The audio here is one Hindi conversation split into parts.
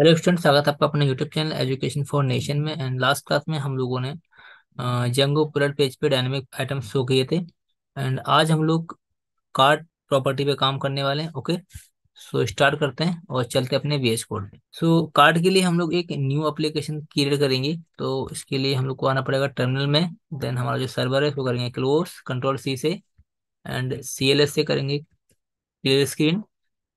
हेलो स्टूडेंट, स्वागत है आपका अपने YouTube channel education for nation में। एंड लास्ट क्लास में हम लोगों ने जंगो प्लॉट पेज पे डायनेमिक आइटम शो किए थे। एंड आज हम लोग कार्ट प्रॉपर्टी पे काम करने वाले हैं। ओके, सो स्टार्ट करते हैं और चलते हैं अपने वीएस कोड पे। सो कार्ट के लिए हम लोग एक न्यू एप्लीकेशन क्रिएट करेंगे। तो इसके लिए हम लोग को आना पड़ेगा टर्मिनल में। देन हमारा जो सर्वर है उसको करेंगे क्लोज, Ctrl+C से, एंड CLS से करेंगे क्लियर स्क्रीन।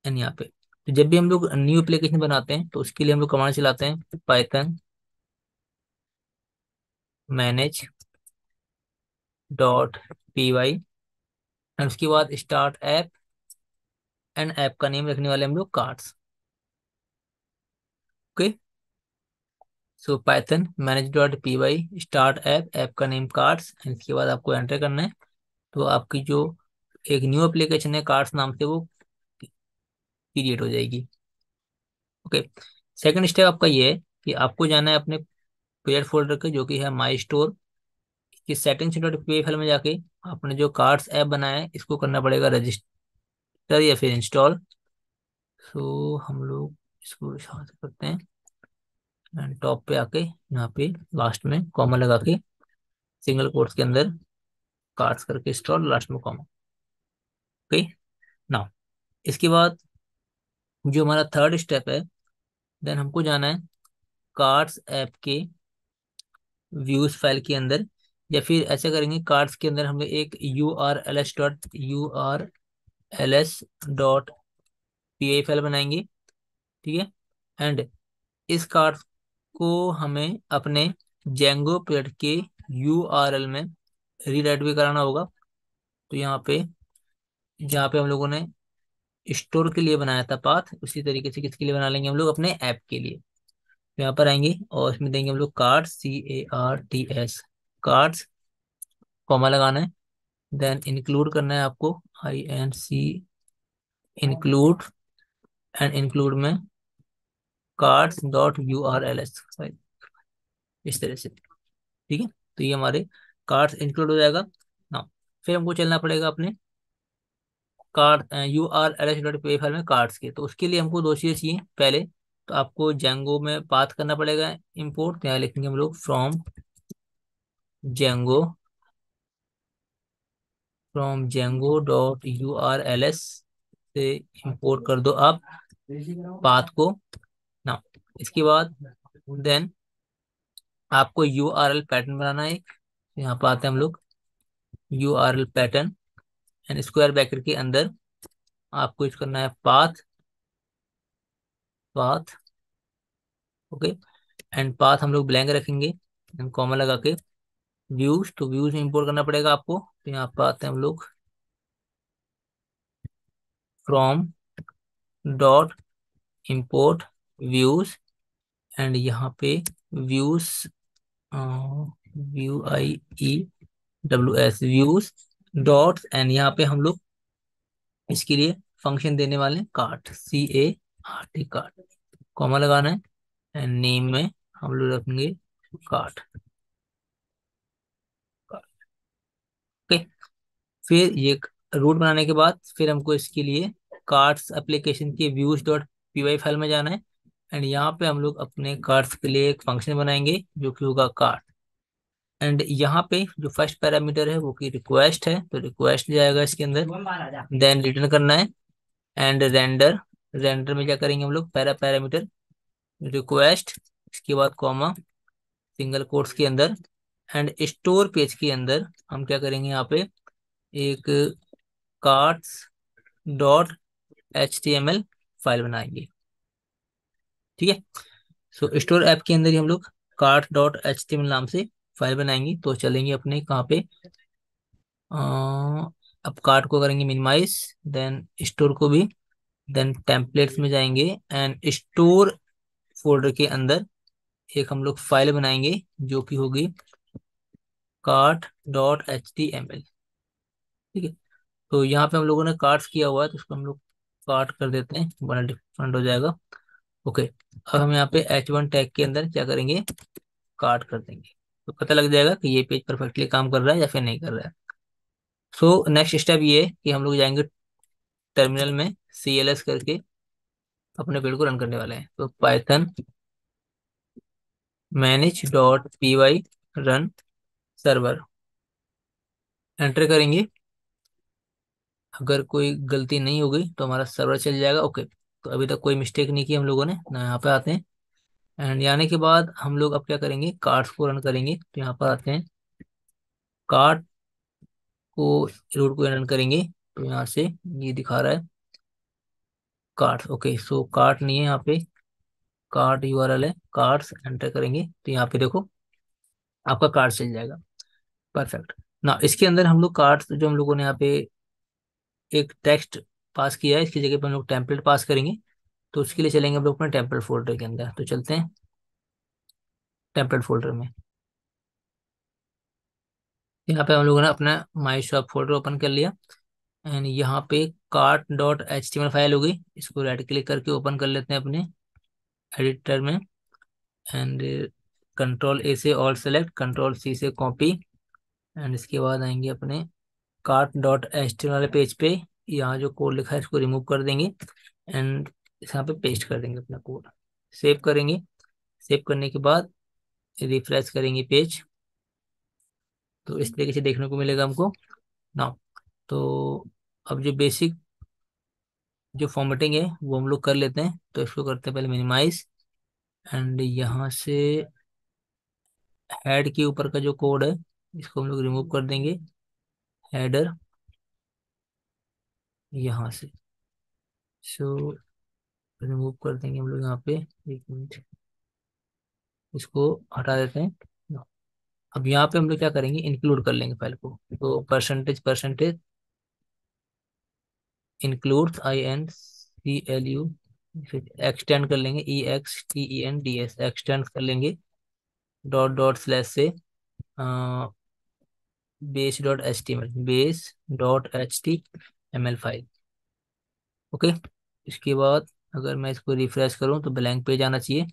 एंड यहाँ पे तो जब भी हम लोग न्यू एप्लीकेशन बनाते हैं तो उसके लिए हम लोग कमांड चलाते हैं पाइथन manage.py, एंड उसके बाद स्टार्ट ऐप, एंड ऐप का नेम रखने वाले हम लोग carts. Okay, so Python manage.py start app, app का नेम कार्ट्स, एंड इसके बाद आपको एंटर करना है। तो आपकी जो एक न्यू एप्लीकेशन है कार्ट्स नाम से वो क्रिएट हो जाएगी। ओके, सेकंड स्टेप आपका ये है कि आपको जाना है अपने प्रोजेक्ट फोल्डर के, जो कि है माई स्टोर, कि settings.py फाइल में जाके आपने जो कार्ट्स ऐप बनाया है इसको करना पड़ेगा रजिस्टर या फिर इंस्टॉल। सो हम लोग इसको यहाँ से करते हैं, एंड टॉप पे आके यहाँ पे लास्ट में कॉमा लगा के सिंगल कोट्स के अंदर कार्ट्स करके इंस्टॉल, लास्ट में कॉमा। ओके, नाउ इसके बाद जो हमारा थर्ड स्टेप है, देन हमको जाना है कार्ट्स ऐप के व्यूज फाइल के अंदर, या फिर ऐसे करेंगे कार्ट्स के अंदर हमें एक urls.py फाइल बनाएंगे। ठीक है, एंड इस कार्ट्स को हमें अपने जेंगो प्रोजेक्ट के URL में रीराइट भी कराना होगा। तो यहाँ पे जहाँ पे हम लोगों ने स्टोर के लिए बनाया था पाथ, उसी तरीके से किसके लिए बना लेंगे हम लोग अपने ऐप के लिए। तो यहाँ पर आएंगे और इसमें देंगे हम लोग कार्ट्स, CARTS कार्ट्स, कॉमा लगाना है, देन इंक्लूड करना है आपको INC इंक्लूड, एंड इंक्लूड में carts.urls इस तरह से। ठीक है, तो ये हमारे कार्ट्स इंक्लूड हो जाएगा। ना फिर हमको चलना पड़ेगा अपने urls.py फाइल में कार्ट्स के। तो उसके लिए हमको दो चीजें चाहिए। पहले तो आपको जेंगो में पाथ करना पड़ेगा इंपोर्ट, यहाँ लिखेंगे हम लोग from django.urls से इंपोर्ट कर दो आप पाथ को। ना इसके बाद देन आपको URL पैटर्न बनाना है। यहाँ पर आते हैं हम लोग URL pattern, and square bracket के अंदर आपको यूज करना है पाथ। ओके, एंड पाथ हम लोग ब्लैंक रखेंगे, एंड कॉमा लगा के व्यूज, तो व्यूज में इंपोर्ट करना पड़ेगा आपको। तो यहाँ पर आते हैं हम लोग from dot import views, and यहाँ पे views VIEWS views dots, and यहाँ पे हम लोग इसके लिए फंक्शन देने वाले कार्ट CART कार्ट, कॉमा लगाना है, एंड नेम में हम लोग रखेंगे कार्ट। ओके, फिर ये रूट बनाने के बाद फिर हमको इसके लिए कार्ट्स एप्लीकेशन के views.py फाइल में जाना है, एंड यहाँ पे हम लोग अपने कार्ट्स के लिए एक फंक्शन बनाएंगे जो कि होगा कार्ट। एंड यहाँ पे जो फर्स्ट पैरामीटर है वो कि रिक्वेस्ट है, तो रिक्वेस्ट जाएगा इसके अंदर, देन रिटर्न करना है, एंड रेंडर में क्या करेंगे हम लोग पैरामीटर रिक्वेस्ट, इसके बाद कॉमा सिंगल कोट्स के अंदर, एंड स्टोर पेज के अंदर हम क्या करेंगे यहाँ पे एक carts.html फाइल बनाएंगे। ठीक है, सो स्टोर ऐप के अंदर ही हम लोग carts.html नाम से फाइल बनाएंगे। तो चलेंगे अपने कहाँ पे, अब कार्ट को करेंगे मिनिमाइज, देन स्टोर को भी, देन टेम्पलेट्स में जाएंगे, एंड स्टोर फोल्डर के अंदर एक हम लोग फाइल बनाएंगे जो कि होगी cart.html। ठीक है, तो यहाँ पे हम लोगों ने कार्ट्स किया हुआ है तो उसको हम लोग कार्ट कर देते हैं, बड़ा डिफरेंट हो जाएगा। ओके, अब हम यहाँ पे H1 टैग के अंदर क्या करेंगे कार्ट कर देंगे, तो पता लग जाएगा कि ये पेज परफेक्टली काम कर रहा है या फिर नहीं कर रहा है। सो नेक्स्ट स्टेप ये है कि हम लोग जाएंगे टर्मिनल में CLS करके अपने पेड़ को रन करने वाले हैं। तो Python manage.py run server enter करेंगे, अगर कोई गलती नहीं हो गई तो हमारा सर्वर चल जाएगा। ओके, तो अभी तक कोई मिस्टेक नहीं की हम लोगों ने ना। यहाँ पे आते हैं एंड आने के बाद हम लोग अब क्या करेंगे, कार्ट्स को रन करेंगे। तो यहाँ पर आते हैं, कार्ट को रोड को रन करेंगे। तो यहाँ से ये दिखा रहा है कार्ट्स। ओके, सो कार्ट नहीं है यहाँ पे, कार्ट यूआरएल है, कार्ट्स एंटर करेंगे। तो यहाँ पे देखो आपका कार्ट चल जाएगा। परफेक्ट ना। इसके अंदर हम लोग कार्ट्स जो हम लोगों ने यहाँ पे एक टेक्स्ट पास किया है, इसकी जगह पे हम लोग टेम्पलेट पास करेंगे। तो उसके लिए चलेंगे हम लोग अपने टेम्पलेट फोल्डर के अंदर। तो चलते हैं टेम्पलेट फोल्डर में। यहाँ पे हम लोगों ने अपना माई शॉप फोल्डर ओपन कर लिया एंड यहाँ पे cart.html फाइल हो गई। इसको राइट क्लिक करके ओपन कर लेते हैं अपने एडिटर में एंड कंट्रोल A से ऑल सेलेक्ट, कंट्रोल C से कॉपी एंड इसके बाद आएंगे अपने cart.html वाले पेज पे। यहाँ जो कोड लिखा है इसको रिमूव कर देंगे एंड यहाँ पे पेस्ट कर देंगे अपना कोड। सेव करेंगे, सेव करने के बाद रिफ्रेश करेंगे पेज। तो इस तरीके से देखने को मिलेगा हमको ना। तो अब जो बेसिक जो फॉर्मेटिंग है वो हम लोग कर लेते हैं। तो इसको करते हैं पहले मिनिमाइज एंड यहाँ से हेड के ऊपर का जो कोड है इसको हम लोग रिमूव कर देंगे, हेडर यहाँ से। सो रिमूव कर देंगे हम लोग यहाँ पे, एक मिनट इसको हटा देते हैं। अब यहाँ पे हम लोग क्या करेंगे, इंक्लूड कर लेंगे फाइल को। तो परसेंटेज इंक्लूड INCLU एक्सटेंड कर लेंगे EXTENDS एक्सटेंड कर लेंगे ./ से base.html फाइल। ओके, इसके बाद अगर मैं इसको रिफ्रेश करूं तो ब्लैंक पेज आना चाहिए।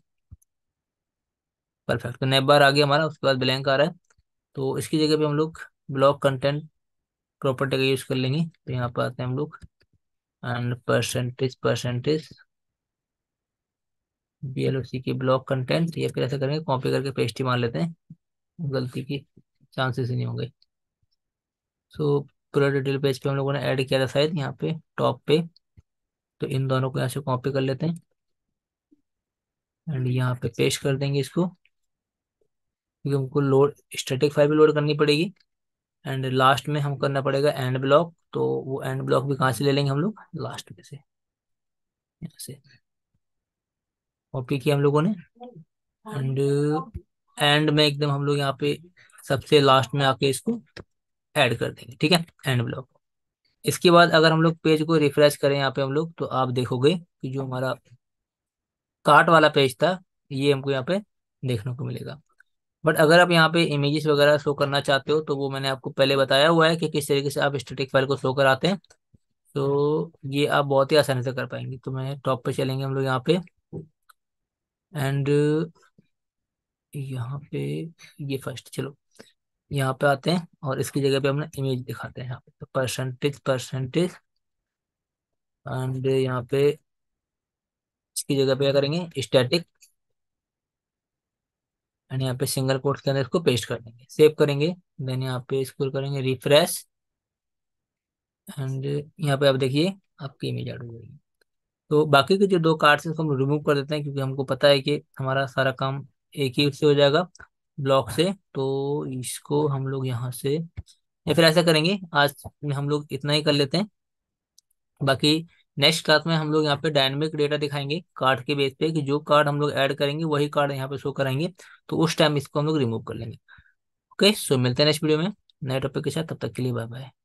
परफेक्ट, तो नेबर आ गया हमारा, उसके बाद ब्लैंक आ रहा है। तो इसकी जगह पे हम लोग ब्लॉक कंटेंट प्रॉपर्टी का यूज कर लेंगे। तो यहाँ पर आते हैं हम लोग एंड परसेंटेज BLOC के ब्लॉक कंटेंट, या फिर ऐसा करेंगे कॉपी करके पेस्ट ही मान लेते हैं, गलती की चांसेस ही नहीं होंगे। सो पूरा डिटेल पेज पे हम लोगों ने ऐड किया था शायद यहाँ पे टॉप पे। तो इन दोनों को यहाँ से कॉपी कर लेते हैं एंड यहाँ पे पेस्ट कर देंगे इसको, क्योंकि हमको लोड स्टैटिक फाइल भी लोड करनी पड़ेगी एंड लास्ट में हम करना पड़ेगा एंड ब्लॉक। तो वो एंड ब्लॉक भी कहाँ से ले लेंगे हम लोग, लास्ट में से। यहाँ से कॉपी किया हम लोगों ने एंड एंड में एकदम हम लोग यहाँ पे सबसे लास्ट में आके इसको ऐड कर देंगे। ठीक है, एंड ब्लॉक। इसके बाद अगर हम लोग पेज को रिफ्रेश करें यहाँ पे हम लोग, तो आप देखोगे कि जो हमारा कार्ट वाला पेज था ये हमको यहाँ पे देखने को मिलेगा। बट अगर आप यहाँ पे इमेजेस वगैरह शो करना चाहते हो तो वो मैंने आपको पहले बताया हुआ है कि किस तरीके से आप स्टैटिक फाइल को शो कराते हैं। तो ये आप बहुत ही आसानी से कर पाएंगे। तो मैं टॉप पे चलेंगे हम लोग यहाँ पे एंड यहाँ पे ये फर्स्ट, चलो यहाँ पे आते हैं और इसकी जगह पे हमने इमेज दिखाते हैं यहाँ पे। तो परसेंटेज एंड यहाँ पे इसकी जगह पे क्या करेंगे, स्टैटिक एंड यहाँ पे सिंगल कोट्स के अंदर इसको पेस्ट कर देंगे। सेव करेंगे, देन यहाँ पे इसको करेंगे रिफ्रेश एंड यहाँ पे आप देखिए आपकी इमेज ऐड हो जाएगी। तो बाकी के जो दो कार्ड्स इसको हम रिमूव कर देते हैं, क्योंकि हमको पता है कि हमारा सारा काम एक ही उससे हो जाएगा, ब्लॉक से। तो इसको हम लोग यहाँ से, या फिर ऐसा करेंगे आज हम लोग इतना ही कर लेते हैं। बाकी नेक्स्ट क्लास में हम लोग यहाँ पे डायनेमिक डेटा दिखाएंगे कार्ड के बेस पे, कि जो कार्ड हम लोग ऐड करेंगे वही कार्ड यहाँ पे शो कराएंगे। तो उस टाइम इसको हम लोग रिमूव कर लेंगे। ओके, सो मिलते हैं नेक्स्ट वीडियो में नए टॉपिक के साथ। तब तक के लिए बाय बाय।